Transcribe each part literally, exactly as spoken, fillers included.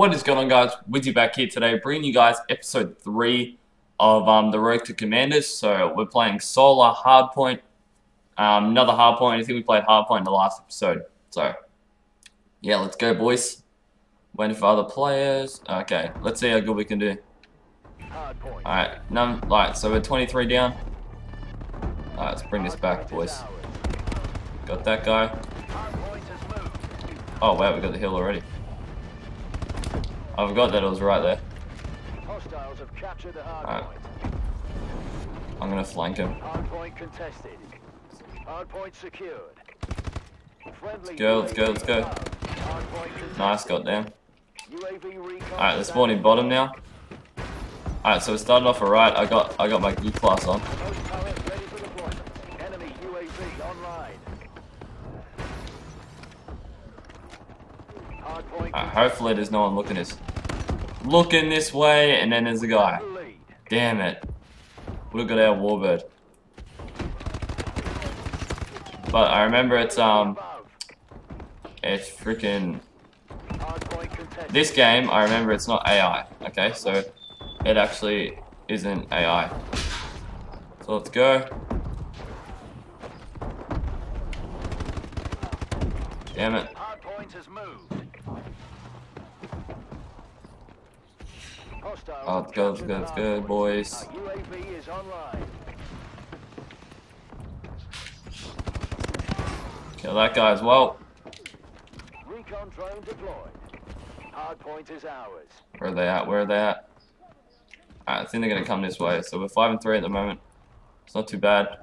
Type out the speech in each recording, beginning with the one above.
What is going on, guys? Wizzy back here today, bringing you guys episode three of um, The Road to Commanders. So we're playing Solar, Hardpoint, um, another Hardpoint. I think we played Hardpoint in the last episode. So yeah, let's go, boys. Waiting for other players. Okay, let's see how good we can do. All right, none. Right, so we're twenty-three down. All right, let's bring this back, boys. Got that guy. Oh wow, we got the hill already. I forgot that it was right there. Alright. I'm gonna flank him. Let's go, let's go, let's go. Nice, goddamn. Alright, they're spawning bottom now. Alright, so we're starting off alright. I got I got my gear class on. Alright, hopefully there's no one looking this looking this way, and then there's a guy. Damn it. We've got our Warbird. But I remember it's um it's freaking this game, I remember it's not A I. Okay, so it actually isn't A I. So let's go. Damn it. Oh, it's good, it's good, it's good, boys. Kill that guy as well. Where are they at? Where are they at? Alright, I think they're gonna come this way. So we're five and three at the moment. It's not too bad.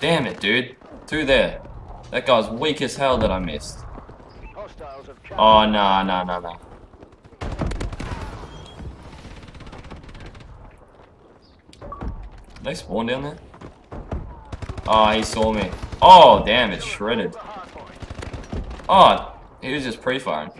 Damn it, dude. Two there. That guy's weak as hell that I missed. Oh, no, no, no, no. They spawn down there? Oh, he saw me. Oh, damn, it's shredded. Oh, he was just pre-firing.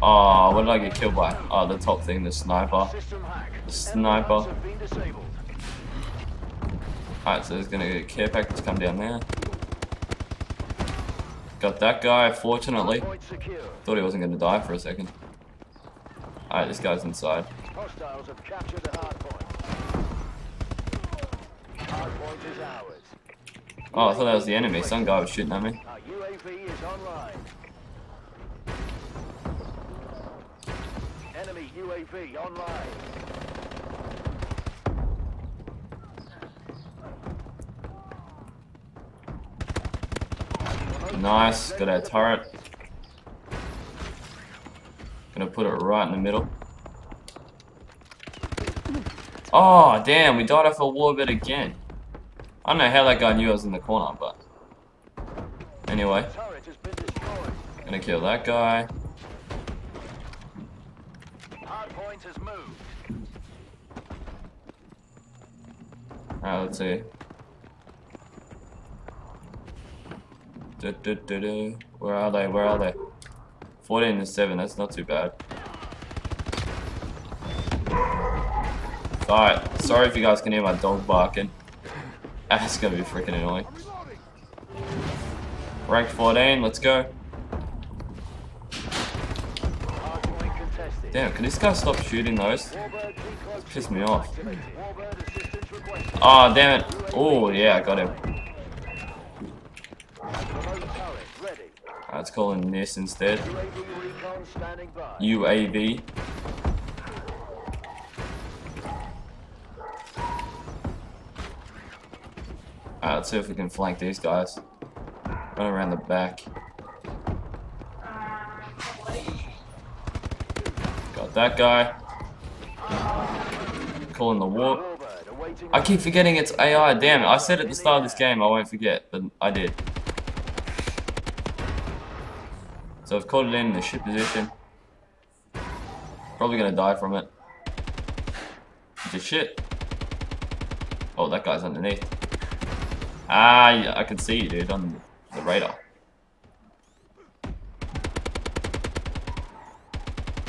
Oh, what did I get killed by? Oh, the top thing, the sniper. The sniper. Alright, so there's gonna be a care package come down there. Got that guy, fortunately. Thought he wasn't gonna die for a second. Alright, this guy's inside. Oh, I thought that was the enemy. Some guy was shooting at me. U A V online. Nice, got our turret. Gonna put it right in the middle. Oh damn, we died off a Warbird again. I don't know how that guy knew I was in the corner, but anyway. Gonna kill that guy. Alright, let's see. Du, du, du, du. Where are they? Where are they? fourteen to seven, that's not too bad. Alright, sorry if you guys can hear my dog barking. That's gonna be freaking annoying. Rank fourteen, let's go. Damn, can this guy stop shooting those? It's pissed me off. Oh, damn it. Oh, yeah, I got him. Alright, let's call him this instead. U A V. Alright, let's see if we can flank these guys. Run around the back. Got that guy. Calling the warp. I keep forgetting it's A I, damn it. I said at the start of this game I won't forget, but I did. So I've called it in the shit position. Probably gonna die from it. Just shit. Oh, that guy's underneath. Ah, yeah, I can see you, dude, on the radar.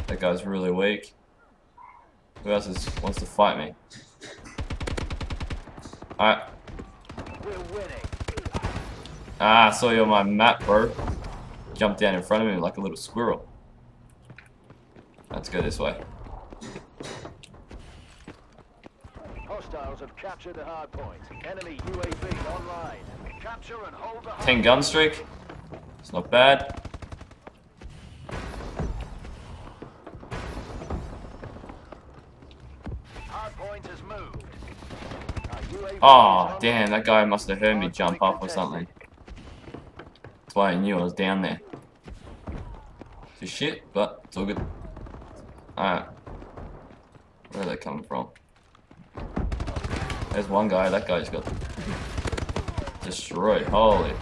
That guy's really weak. Who else is, wants to fight me? Alright. Ah, I saw you on my map, bro. Jumped down in front of me like a little squirrel. Let's go this way. Hostiles have captured the hard point. Enemy U A V online. Capture and hold the ten gun streak. It's not bad. Hard point has moved. Oh damn, that guy must have heard me jump up or something. That's why he knew I was down there. It's a shit, but it's all good. Alright. Where are they coming from? There's one guy, that guy just got destroyed, holy.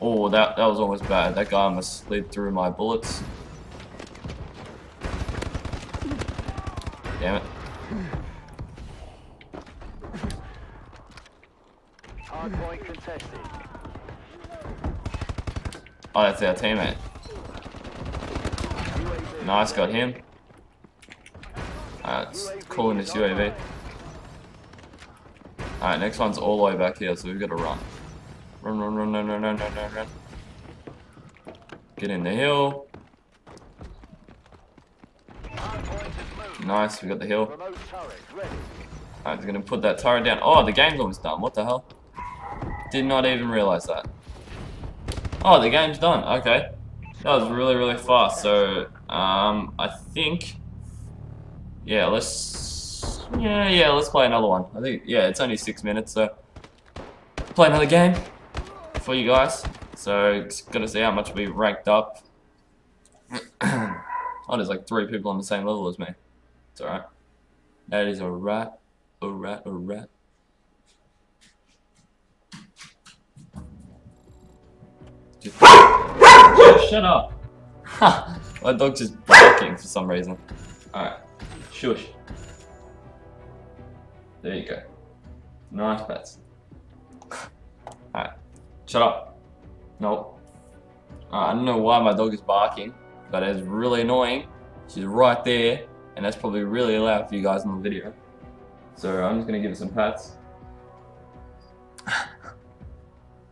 Oh, that, that was almost bad. That guy must slid through my bullets. Damn it. Hardpoint contested. Oh, that's our teammate. Nice, got him. Alright, it's calling this U A V. Alright, next one's all the way back here, so we've got to run. Run, run, run, run, run, run, run, run, run. Get in the hill. Nice, we got the hill. Alright, I'm gonna put that turret down. Oh, the game's almost done. What the hell? Did not even realize that. Oh, the game's done. Okay. That was really, really fast. So, um, I think... Yeah, let's... Yeah, yeah, let's play another one. I think, yeah, it's only six minutes, so... Play another game for you guys. So, it's gonna see how much we ranked up. Oh, there's like three people on the same level as me. It's alright. That is alright. Alright, alright. Just... oh, shut up! Ha! My dog's just barking for some reason. Alright. Shush. There you go. Nice pets. Alright. Shut up. Nope. Right, I don't know why my dog is barking, but it's really annoying. She's right there. And that's probably really loud for you guys in the video. So I'm just going to give it some pats.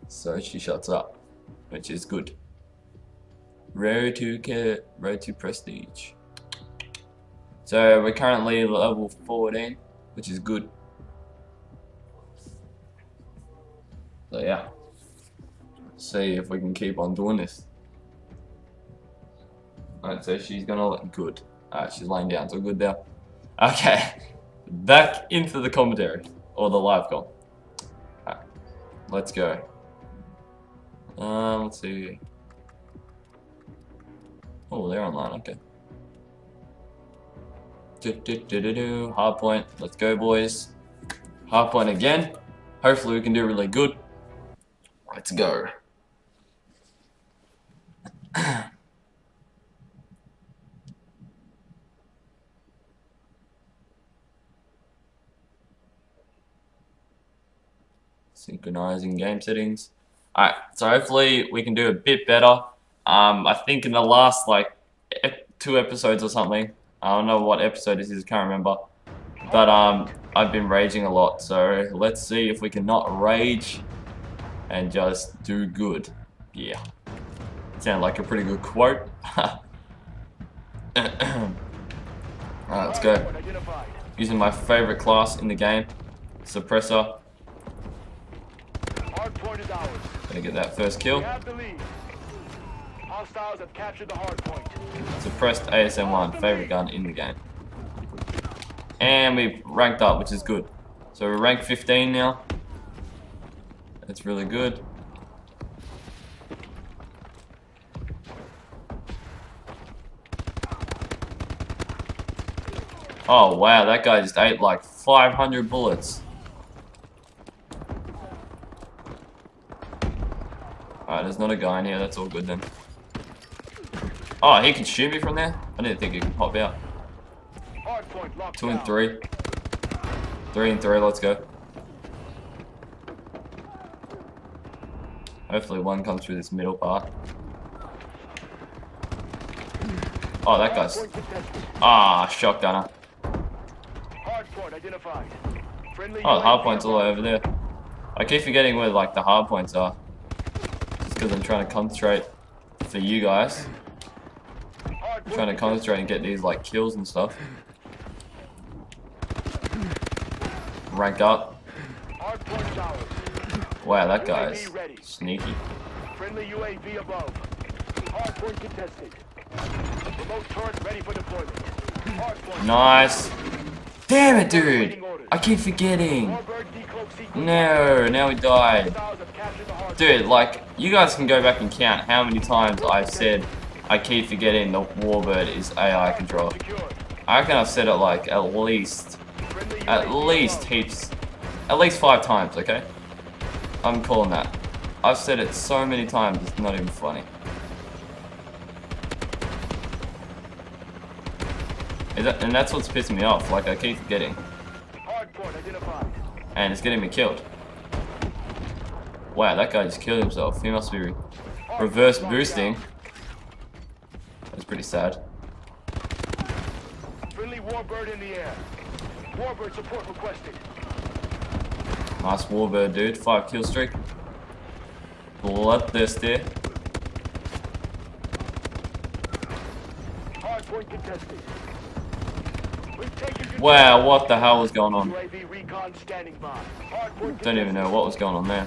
So she shuts up, which is good. Road to Care, Road to Prestige. So we're currently level fourteen, which is good. So yeah. Let's see if we can keep on doing this. Alright, so she's going to look good. Alright, she's laying down, so good there. Okay, back into the commentary, or the live call. Alright, let's go. Um, let's see. Oh, they're online, okay. Do, do, do, do, do. Hardpoint, let's go, boys. Hardpoint again. Hopefully, we can do really good. Let's go. Synchronizing game settings. Alright, so hopefully we can do a bit better. Um, I think in the last like ep two episodes or something, I don't know what episode this is, I can't remember. But um, I've been raging a lot, so let's see if we can not rage and just do good. Yeah. Sound like a pretty good quote. Alright, let's go. Using my favorite class in the game, Suppressor. Gonna get that first kill. Suppressed A S M one, favorite gun in the game. And we ranked up, which is good. So we're ranked fifteen now. That's really good. Oh wow, that guy just ate like five hundred bullets. Alright, there's not a guy in here, that's all good then. Oh, he can shoot me from there? I didn't think he could pop out. Two and three. Three and three, let's go. Hopefully one comes through this middle part. Oh, that guy's. Ah, shotgunner. Oh, the hard point's all over there. I keep forgetting where like the hard points are. Just because I'm trying to concentrate for you guys. I'm trying to concentrate and get these like kills and stuff. Ranked up. Wow, that guy's sneaky. Friendly U A V above. Hardpoint contested. Remote turret ready for deployment. Hardpoint. Nice. Damn it, dude! I keep forgetting. No, now we died. Dude, like, you guys can go back and count how many times I've said I keep forgetting the Warbird is A I controlled. I reckon I've said it like at least, at least heaps, at least five times, okay? I'm calling that. I've said it so many times, it's not even funny. And that's what's pissing me off, like I keep forgetting. And it's getting me killed. Wow, that guy just killed himself. He must be re reverse boosting. That's pretty sad. Friendly Warbird in the air. Warbird support requested. Nice Warbird, dude. Five kill streak. Bloodthirsty. Hardpoint contested. Wow, what the hell was going on? Don't even know what was going on there.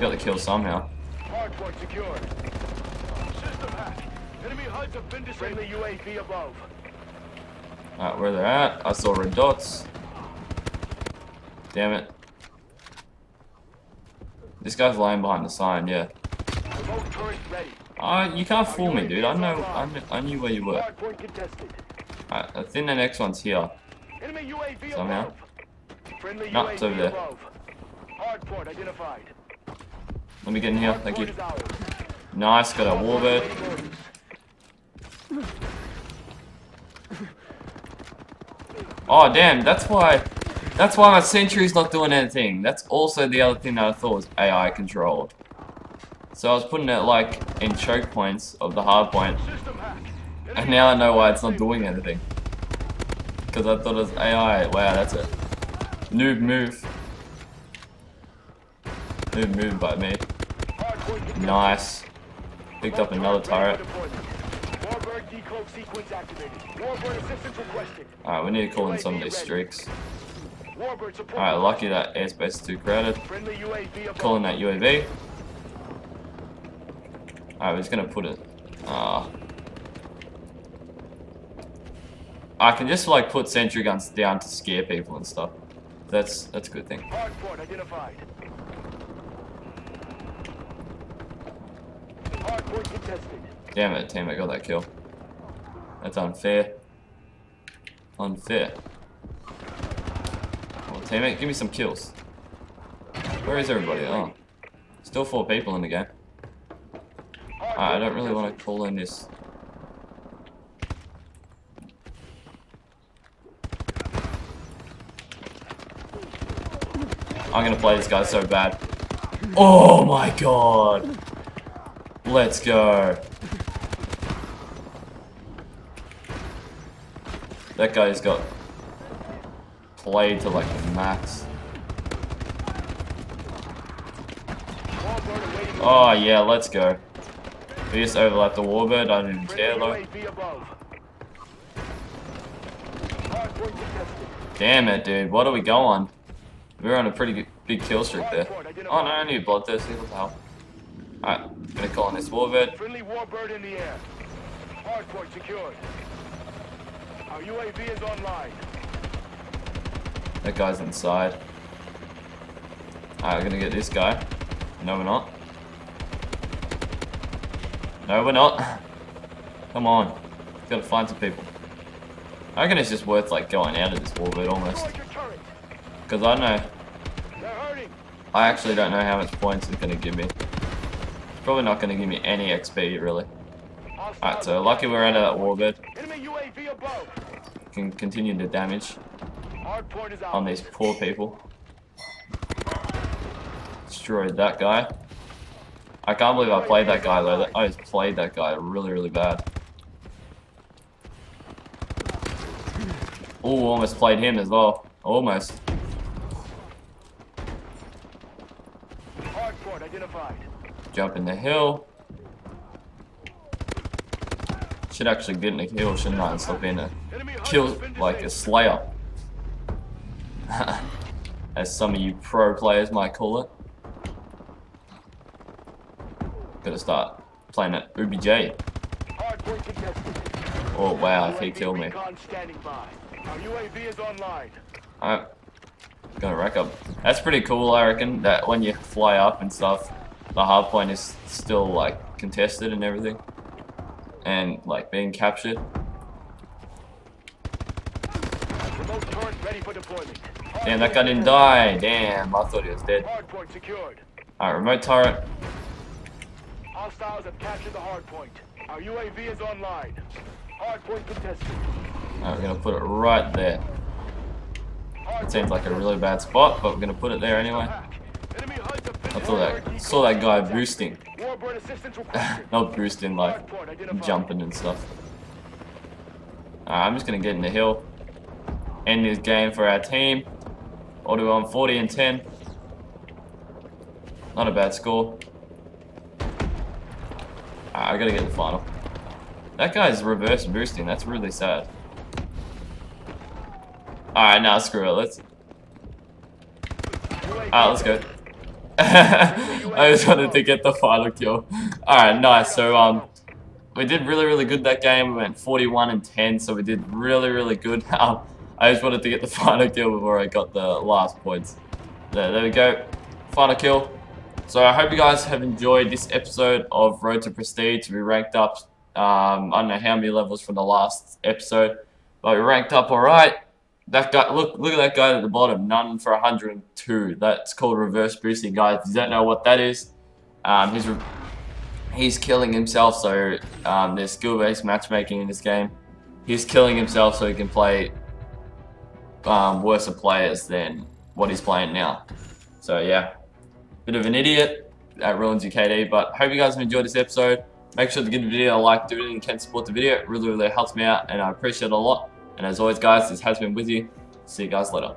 Got the kill somehow. Alright, where they're at. I saw red dots. Damn it. This guy's lying behind the sign, yeah. Uh, you can't fool me, dude. I know. I knew, I knew where you were. Alright, I think the next one's here. Somehow. No, it's over there. Let me get in here, thank you. Nice, got a Warbird. Oh damn, that's why that's why my sentry's not doing anything. That's also the other thing that I thought was A I controlled. So I was putting it like in choke points of the hard point. And now I know why it's not doing anything. Because I thought it was A I. Wow, that's it. Noob move. Noob move by me. Nice. Picked up another turret. Alright, we need to call in some of these streaks. Alright, lucky that airspace is too crowded. Calling that U A V. Alright, we're just gonna put it. Ah. Uh, I can just like put sentry guns down to scare people and stuff. That's that's a good thing. Hardpoint identified. Hardpoint contested. Damn it, teammate got that kill. That's unfair. Unfair. Well, teammate, give me some kills. Where is everybody? Oh, still four people in the game. Right, I don't really want to call in this. I'm gonna play this guy so bad. Oh my god! Let's go! That guy's got played to like the max. Oh yeah, let's go. We just overlapped the Warbird, I don't even care though. Damn it, dude, what are we going? We were on a pretty good, big kill streak there. Oh no, I need Bloodthirsty, what the hell. Alright, gonna call on this Warbird. Friendly Warbird in the air. Hardpoint secured. Our U A V is online. That guy's inside. Alright, we're gonna get this guy. No we're not. No we're not. Come on. Gotta find some people. I reckon it's just worth like going out of this Warbird almost. Because I know I actually don't know how much points it's gonna give me. It's probably not gonna give me any X P really. Alright, so lucky we're out of that Warbird. Can continue the damage on these poor people. Destroyed that guy. I can't believe I played that guy though. I just played that guy really, really bad. Oh, almost played him as well. Almost. Hardpoint identified. Jump in the hill. Should actually get in a kill, shouldn't I? Instead of being a kill, like a slayer. As some of you pro players might call it. Gotta start playing at U B J. Oh wow, if he killed me. Alright. Gonna rack up. That's pretty cool, I reckon, that when you fly up and stuff, the hard point is still like contested and everything. And like being captured. Damn, that guy didn't die. Damn, I thought he was dead. Alright, remote turret. Hostiles have captured the hard point. Our U A V is online. Hard point contested. Alright, we're gonna put it right there. It seems like a really bad spot, but we're gonna put it there anyway. I saw that, saw that guy boosting. Not boosting, like jumping and stuff. Alright, I'm just gonna get in the hill. End this game for our team. All do on forty and ten. Not a bad score. Alright, I gotta get the final. That guy's reverse boosting, that's really sad. Alright, now nah, screw it, let's. Alright, let's go. I just wanted to get the final kill. Alright, nice. So, um, we did really, really good that game. We went forty-one and ten, so we did really, really good. Um, I just wanted to get the final kill before I got the last points. There, there we go. Final kill. So, I hope you guys have enjoyed this episode of Road to Prestige. We ranked up, um, I don't know how many levels from the last episode, but we ranked up alright. That guy, look, look at that guy at the bottom, none for one hundred and two. That's called reverse boosting, guys. If you don't know what that is, um, he's, he's killing himself, so um, there's skill-based matchmaking in this game. He's killing himself so he can play um, worse players than what he's playing now. So yeah, bit of an idiot, that ruins your K D, but hope you guys have enjoyed this episode. Make sure to give the video a like, do it, and you can support the video. It really, really helps me out, and I appreciate it a lot. And as always, guys, this has been with you. See you guys later.